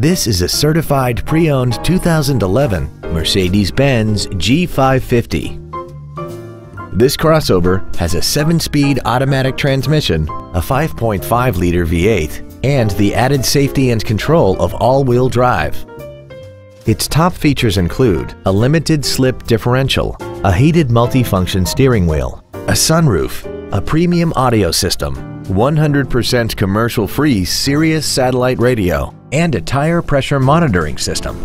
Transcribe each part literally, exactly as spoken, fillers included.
This is a certified pre-owned two thousand eleven Mercedes-Benz G five fifty. This crossover has a seven-speed automatic transmission, a five point five liter V eight, and the added safety and control of all-wheel drive. Its top features include a limited slip differential, a heated multifunction steering wheel, a sunroof, a premium audio system, one hundred percent commercial-free Sirius satellite radio, and a tire pressure monitoring system.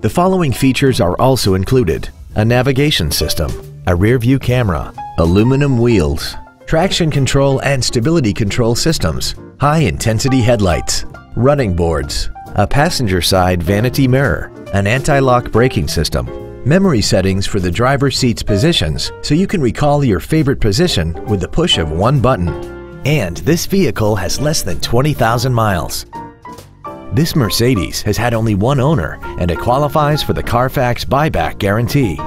The following features are also included: a navigation system, a rear-view camera, aluminum wheels, traction control and stability control systems, high-intensity headlights, running boards, a passenger side vanity mirror, an anti-lock braking system, memory settings for the driver's seat's positions so you can recall your favorite position with the push of one button. And this vehicle has less than twenty thousand miles. This Mercedes has had only one owner and it qualifies for the Carfax buyback guarantee.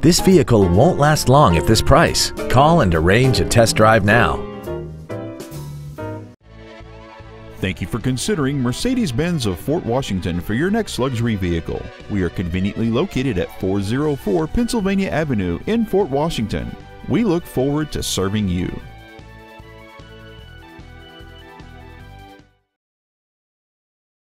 This vehicle won't last long at this price. Call and arrange a test drive now. Thank you for considering Mercedes-Benz of Fort Washington for your next luxury vehicle. We are conveniently located at four oh four Pennsylvania Avenue in Fort Washington. We look forward to serving you.